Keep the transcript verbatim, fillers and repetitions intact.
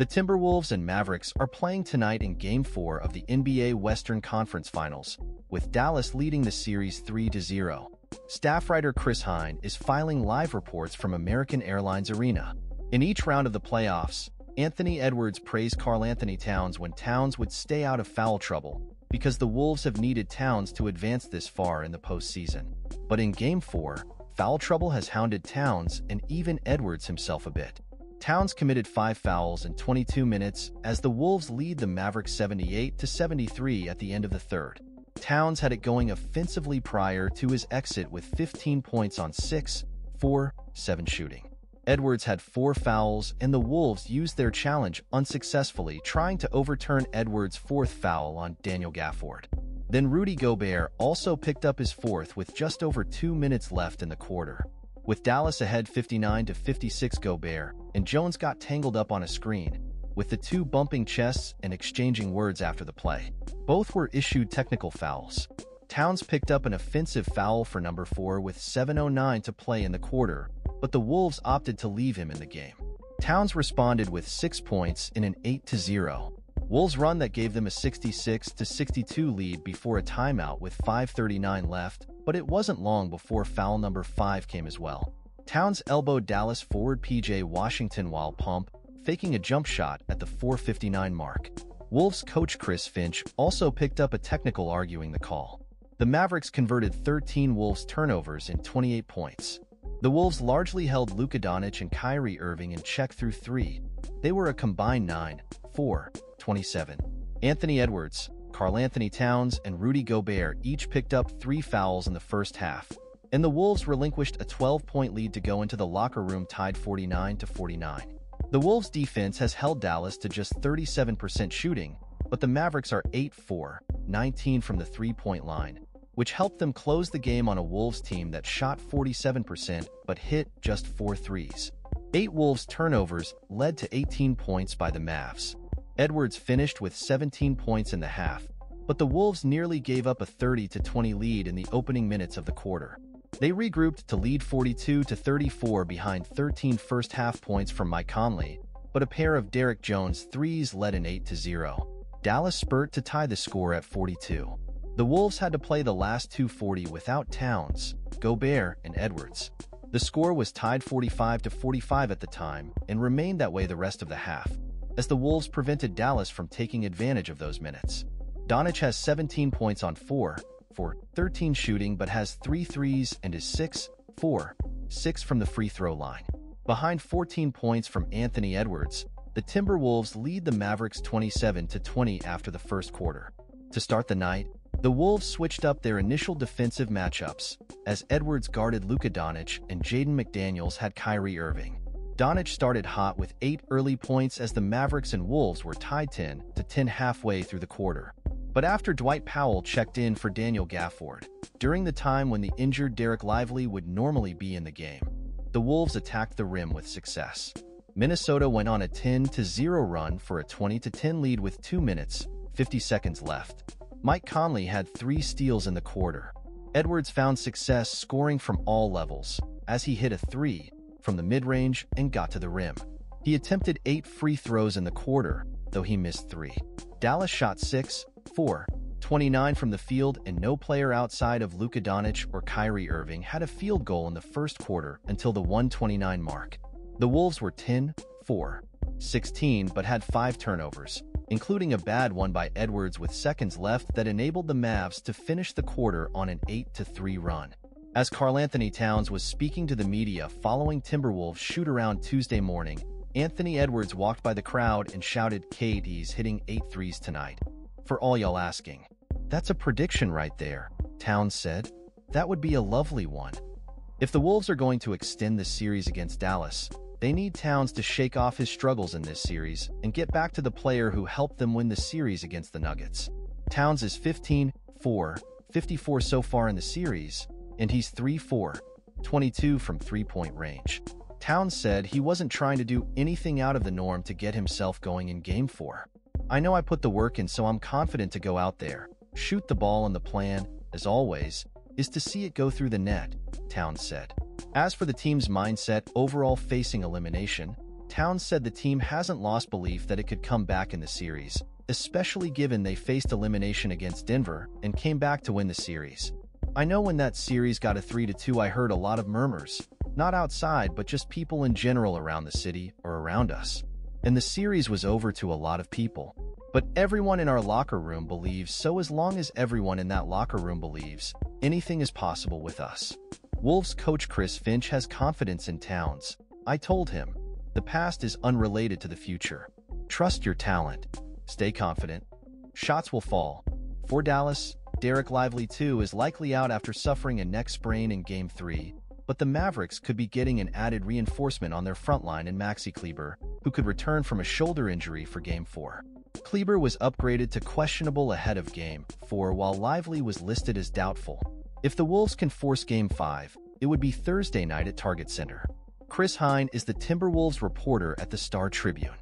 The Timberwolves and Mavericks are playing tonight in Game four of the N B A Western Conference Finals, with Dallas leading the series three to zero. Staff writer Chris Hine is filing live reports from American Airlines Arena. In each round of the playoffs, Anthony Edwards praised Karl-Anthony Towns when Towns would stay out of foul trouble, because the Wolves have needed Towns to advance this far in the postseason. But in Game four, foul trouble has hounded Towns and even Edwards himself a bit. Towns committed five fouls in twenty-two minutes as the Wolves lead the Mavericks seventy-eight to seventy-three at the end of the third. Towns had it going offensively prior to his exit with fifteen points on six for seven shooting. Edwards had four fouls and the Wolves used their challenge unsuccessfully, trying to overturn Edwards' fourth foul on Daniel Gafford. Then Rudy Gobert also picked up his fourth with just over two minutes left in the quarter. With Dallas ahead fifty-nine to fifty-six, Gobert and Jones got tangled up on a screen, with the two bumping chests and exchanging words after the play. Both were issued technical fouls. Towns picked up an offensive foul for number four with seven oh nine to play in the quarter, but the Wolves opted to leave him in the game. Towns responded with six points in an eight to zero Wolves run that gave them a sixty-six to sixty-two lead before a timeout with five thirty-nine left, but it wasn't long before foul number five came as well. Towns elbowed Dallas forward P J Washington while pump, faking a jump shot at the four fifty-nine mark. Wolves coach Chris Finch also picked up a technical arguing the call. The Mavericks converted thirteen Wolves turnovers in twenty-eight points. The Wolves largely held Luka Doncic and Kyrie Irving in check through three. They were a combined nine for twenty-seven. Anthony Edwards, Karl-Anthony Towns, and Rudy Gobert each picked up three fouls in the first half, and the Wolves relinquished a twelve-point lead to go into the locker room tied forty-nine to forty-nine. The Wolves' defense has held Dallas to just thirty-seven percent shooting, but the Mavericks are eight for nineteen from the three-point line, which helped them close the game on a Wolves team that shot forty-seven percent but hit just four threes. Eight Wolves turnovers led to eighteen points by the Mavs. Edwards finished with seventeen points in the half, but the Wolves nearly gave up a thirty to twenty lead in the opening minutes of the quarter. They regrouped to lead forty-two to thirty-four behind thirteen first-half points from Mike Conley, but a pair of Derek Jones threes led an eight to zero Dallas spurt to tie the score at forty-two. The Wolves had to play the last two forty without Towns, Gobert, and Edwards. The score was tied forty-five to forty-five at the time and remained that way the rest of the half, as the Wolves prevented Dallas from taking advantage of those minutes. Doncic has seventeen points on four for thirteen shooting but has three threes and is six for six from the free throw line. Behind fourteen points from Anthony Edwards, the Timberwolves lead the Mavericks twenty-seven to twenty after the first quarter. To start the night, the Wolves switched up their initial defensive matchups, as Edwards guarded Luka Doncic and Jaden McDaniels had Kyrie Irving. Doncic started hot with eight early points as the Mavericks and Wolves were tied ten to ten halfway through the quarter. But after Dwight Powell checked in for Daniel Gafford, during the time when the injured Dereck Lively would normally be in the game, the Wolves attacked the rim with success. Minnesota went on a ten to zero run for a twenty to ten lead with two minutes, fifty seconds left. Mike Conley had three steals in the quarter. Edwards found success scoring from all levels, as he hit a three from the mid-range and got to the rim. He attempted eight free throws in the quarter, though he missed three. Dallas shot six for twenty-nine from the field, and no player outside of Luka Doncic or Kyrie Irving had a field goal in the first quarter until the one twenty-nine mark. The Wolves were ten for sixteen but had five turnovers, including a bad one by Edwards with seconds left that enabled the Mavs to finish the quarter on an eight to three run. As Karl-Anthony Towns was speaking to the media following Timberwolves shoot-around Tuesday morning, Anthony Edwards walked by the crowd and shouted, "K D's hitting eight threes tonight. For all y'all asking, that's a prediction right there," Towns said. "That would be a lovely one." If the Wolves are going to extend the series against Dallas, they need Towns to shake off his struggles in this series and get back to the player who helped them win the series against the Nuggets. Towns is fifteen for fifty-four so far in the series, and he's three for twenty-two from three-point range. Towns said he wasn't trying to do anything out of the norm to get himself going in Game four. "I know I put the work in, so I'm confident to go out there, shoot the ball, and the plan, as always, is to see it go through the net," Towns said. As for the team's mindset overall facing elimination, Towns said the team hasn't lost belief that it could come back in the series, especially given they faced elimination against Denver and came back to win the series. I know when that series got a three to two I heard a lot of murmurs, not outside but just people in general around the city or around us. And the series was over to a lot of people. But everyone in our locker room believes, so as long as everyone in that locker room believes, anything is possible with us. Wolves coach Chris Finch has confidence in Towns. I told him, the past is unrelated to the future. Trust your talent. Stay confident. Shots will fall. For Dallas, Dereck Lively too is likely out after suffering a neck sprain in Game three, but the Mavericks could be getting an added reinforcement on their front line in Maxi Kleber, who could return from a shoulder injury for Game four. Kleber was upgraded to questionable ahead of Game four while Lively was listed as doubtful. If the Wolves can force Game five, it would be Thursday night at Target Center. Chris Hine is the Timberwolves reporter at the Star Tribune.